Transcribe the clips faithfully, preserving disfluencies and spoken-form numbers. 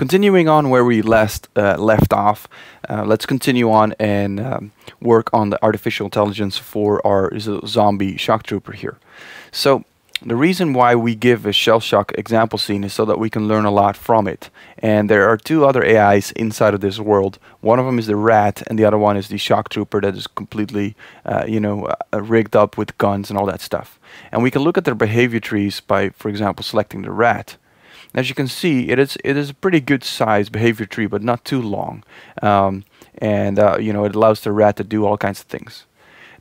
Continuing on where we last uh, left off, uh, let's continue on and um, work on the artificial intelligence for our zombie shock trooper here. So the reason why we give a shell shock example scene is so that we can learn a lot from it. And there are two other A Is inside of this world. One of them is the rat, and the other one is the shock trooper that is completely, uh, you know, uh, rigged up with guns and all that stuff. And we can look at their behavior trees by, for example, selecting the rat. As you can see, it is it is a pretty good size behavior tree, but not too long, um, and uh, you know, it allows the rat to do all kinds of things.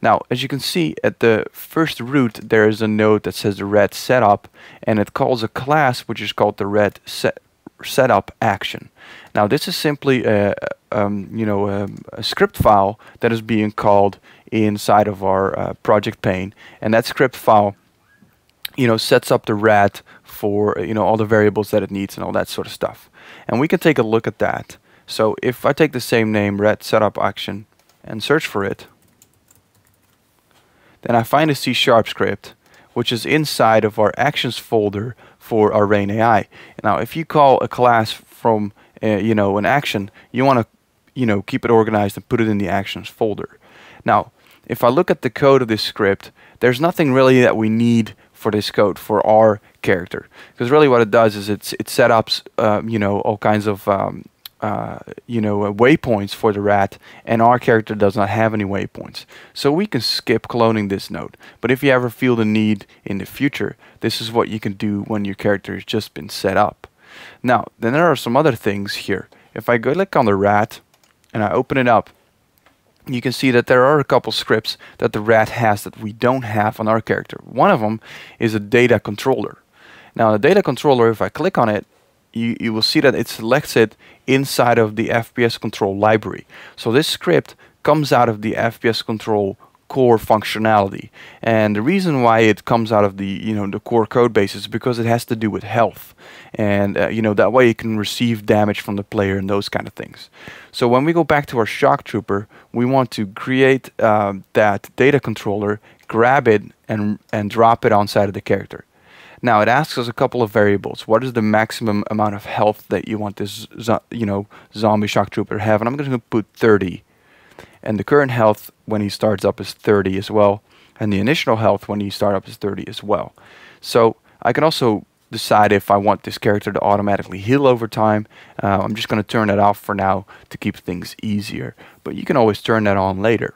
Now, as you can see, at the first root there is a node that says the rat setup, and it calls a class which is called the rat set setup action. Now, this is simply a, um, you know, a, a script file that is being called inside of our uh, project pane, and that script file, you know, sets up the rat for, you know, all the variables that it needs and all that sort of stuff. And we can take a look at that. So if I take the same name, rat setup action, and search for it, then I find a C# script, which is inside of our actions folder for our RAIN A I. Now, if you call a class from, uh, you know, an action, you want to, you know, keep it organized and put it in the actions folder. Now, if I look at the code of this script, there's nothing really that we need for this code for our character, because really what it does is it's it set up um, you know, all kinds of um, uh, you know uh, waypoints for the rat, and our character does not have any waypoints, so we can skip cloning this node. But if you ever feel the need in the future, this is what you can do when your character has just been set up. Now, then there are some other things here. If I go click on the rat and I open it up, you can see that there are a couple scripts that the rat has that we don't have on our character. One of them is a data controller. Now, the data controller, if I click on it, you, you will see that it selects it inside of the F P S control library. So this script comes out of the F P S control core functionality, and the reason why it comes out of the, you know, the core code base is because it has to do with health, and uh, you know, that way it can receive damage from the player and those kind of things. So when we go back to our shock trooper, we want to create uh, that data controller, grab it, and and drop it onside of the character. Now, it asks us a couple of variables. What is the maximum amount of health that you want this zo you know zombie shock trooper to have? And I'm going to put thirty. And the current health when he starts up is thirty as well, and the initial health when he starts up is thirty as well. So I can also decide if I want this character to automatically heal over time. Uh, I'm just going to turn that off for now to keep things easier, but you can always turn that on later.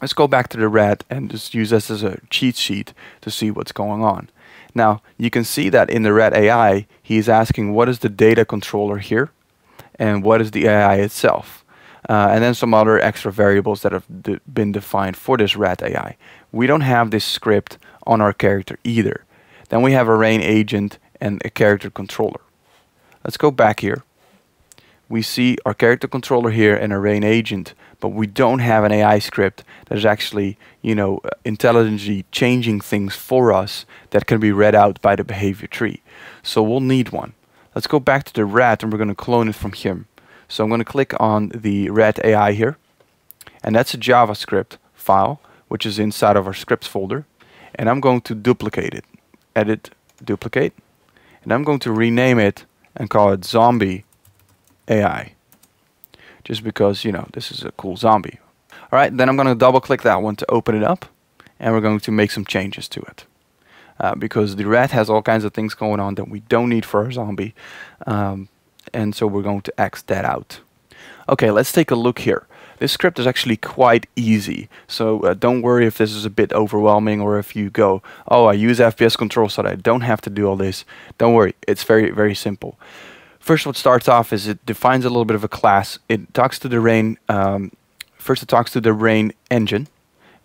Let's go back to the rat and just use this as a cheat sheet to see what's going on. Now, you can see that in the rat A I, he's asking what is the data controller here and what is the A I itself. Uh, and then some other extra variables that have de been defined for this rat A I. We don't have this script on our character either. Then we have a RAIN agent and a character controller. Let's go back here. We see our character controller here and a RAIN agent, but we don't have an A I script that is actually, you know, intelligently changing things for us that can be read out by the behavior tree. So we'll need one. Let's go back to the rat, and we're going to clone it from him. So I'm going to click on the rat A I here, and that's a JavaScript file which is inside of our scripts folder, and I'm going to duplicate it, edit, duplicate, and I'm going to rename it and call it zombie A I, just because, you know, this is a cool zombie. All right, then I'm going to double click that one to open it up, and we're going to make some changes to it. Uh, because the rat has all kinds of things going on that we don't need for our zombie. Um, And so we're going to X that out. Okay, let's take a look here. This script is actually quite easy, so uh, don't worry if this is a bit overwhelming, or if you go, oh, I use F P S control so that I don't have to do all this. Don't worry, it's very, very simple. First, what starts off is it defines a little bit of a class. It talks to the RAIN, um, first it talks to the RAIN engine,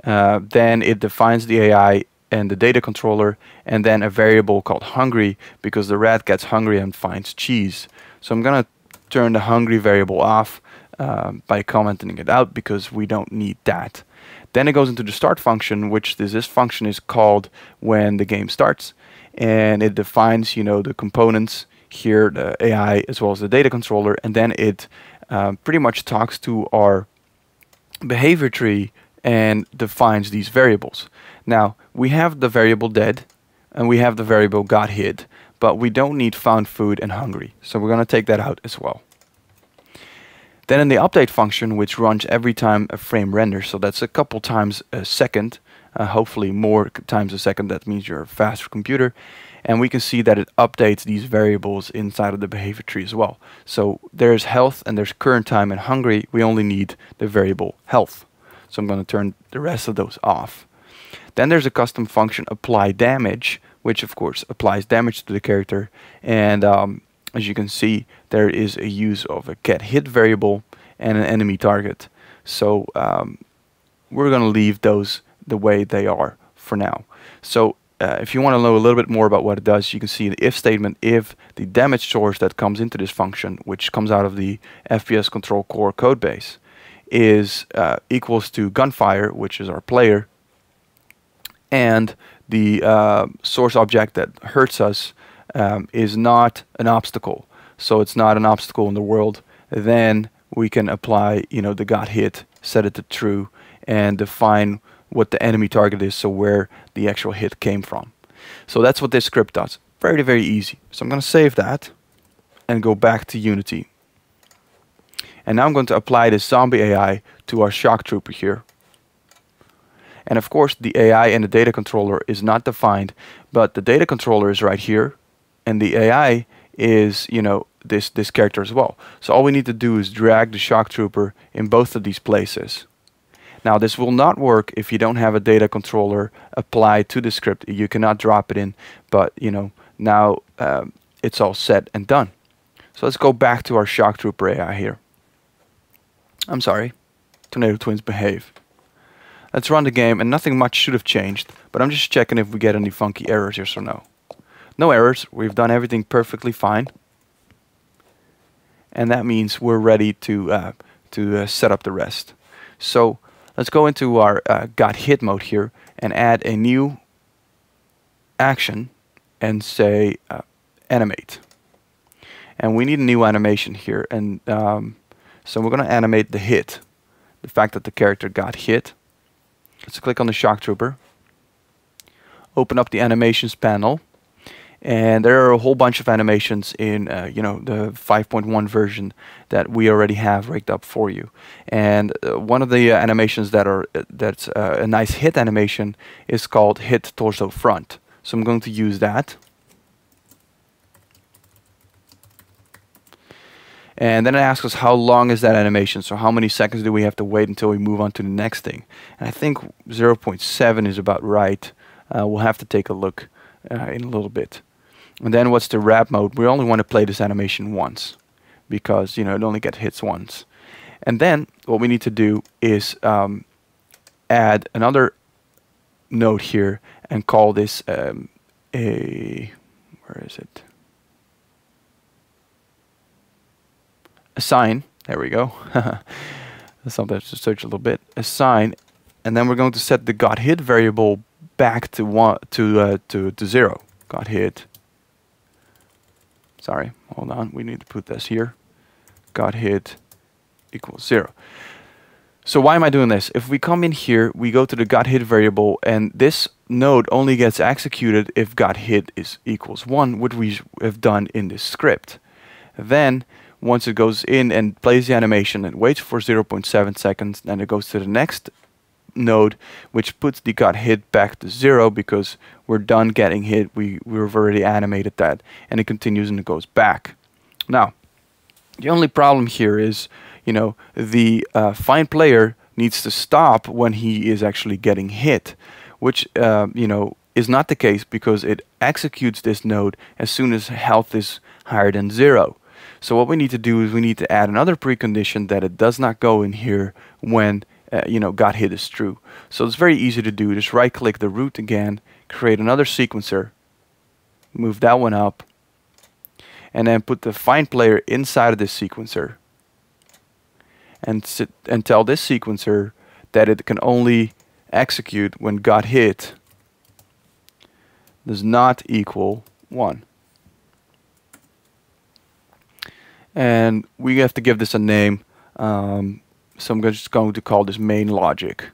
uh, then it defines the A I and the data controller, and then a variable called hungry, because the rat gets hungry and finds cheese. So I'm going to turn the hungry variable off um, by commenting it out, because we don't need that. Then it goes into the start function, which this, this function is called when the game starts, and it defines, you know, the components here, the A I as well as the data controller, and then it um, pretty much talks to our behavior tree and defines these variables. Now, we have the variable dead, and we have the variable got hit, but we don't need found food and hungry. So we're going to take that out as well. Then in the update function, which runs every time a frame renders, so that's a couple times a second, uh, hopefully more times a second, that means you're a faster computer, and we can see that it updates these variables inside of the behavior tree as well. So there's health and there's current time and hungry, we only need the variable health. So I'm going to turn the rest of those off. Then there's a custom function apply damage, which of course applies damage to the character, and um, as you can see, there is a use of a get hit variable and an enemy target. So um, we're going to leave those the way they are for now. So uh, if you want to know a little bit more about what it does, you can see the if statement. If the damage source that comes into this function, which comes out of the F P S control core code base, is uh, equals to gunfire, which is our player, and the uh, source object that hurts us Um, is not an obstacle, so it's not an obstacle in the world, then we can apply, you know, the got hit, set it to true, and define what the enemy target is, so where the actual hit came from. So that's what this script does. Very, very easy. So I'm going to save that and go back to Unity. And now I'm going to apply this zombie A I to our shock trooper here. And of course, the A I and the data controller is not defined, but the data controller is right here. And the A I is, you know, this, this character as well. So all we need to do is drag the shock trooper in both of these places. Now this will not work if you don't have a data controller applied to the script. You cannot drop it in, but you know, now um, it's all set and done. So let's go back to our shock trooper A I here. I'm sorry, TornadoTwins behave. Let's run the game, and nothing much should have changed, but I'm just checking if we get any funky errors, yes or no. No errors, we've done everything perfectly fine. And that means we're ready to, uh, to uh, set up the rest. So let's go into our uh, got hit mode here and add a new action and say uh, animate. And we need a new animation here. And um, so we're going to animate the hit, the fact that the character got hit. Let's click on the shock trooper, open up the animations panel. And there are a whole bunch of animations in, uh, you know, the five point one version that we already have rigged up for you. And uh, one of the uh, animations that are uh, that's uh, a nice hit animation is called Hit Torso Front. So I'm going to use that. And then it asks us how long is that animation, so how many seconds do we have to wait until we move on to the next thing. And I think zero point seven is about right. Uh, we'll have to take a look uh, in a little bit. And then what's the wrap mode? We only want to play this animation once, because you know it only gets hits once. And then what we need to do is um, add another node here and call this um, a where is it? Assign. There we go. Sometimes just search a little bit. Assign, and then we're going to set the got hit variable back to one to uh, to to zero. Got hit. Sorry, hold on. We need to put this here. Got hit equals zero. So why am I doing this? If we come in here, we go to the got hit variable, and this node only gets executed if got hit is equals one, which we have done in this script. Then once it goes in and plays the animation and waits for zero point seven seconds, then it goes to the next node, which puts the got hit back to zero because we're done getting hit. We, we've already animated that, and it continues and it goes back. Now, the only problem here is, you know, the uh, find player needs to stop when he is actually getting hit, which, uh, you know, is not the case because it executes this node as soon as health is higher than zero. So what we need to do is we need to add another precondition that it does not go in here when uh, you know got hit is true. So it's very easy to do. Just right click the root again, create another sequencer, move that one up, and then put the find player inside of this sequencer, and sit and tell this sequencer that it can only execute when got hit does not equal one. And we have to give this a name, um, so I'm just going to call this main logic.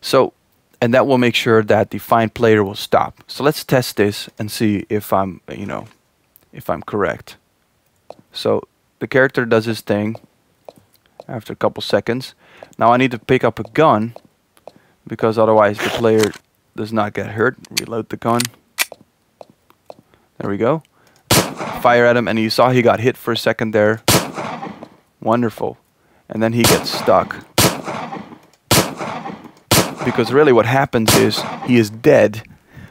So and that will make sure that the find player will stop. So let's test this and see if I'm, you know, if I'm correct. So the character does his thing after a couple seconds. Now I need to pick up a gun because otherwise the player does not get hurt. Reload the gun. There we go. Fire at him, and you saw he got hit for a second there. Wonderful. And then he gets stuck. Because really what happens is he is dead.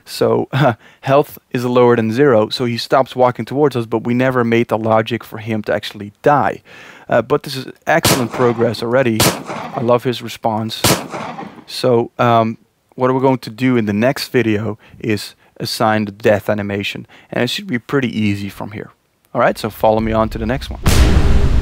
So uh, health is lower than zero, so he stops walking towards us, but we never made the logic for him to actually die. Uh, but this is excellent progress already. I love his response. So um, what we're going to do in the next video is assign the death animation, and it should be pretty easy from here. Alright, so follow me on to the next one.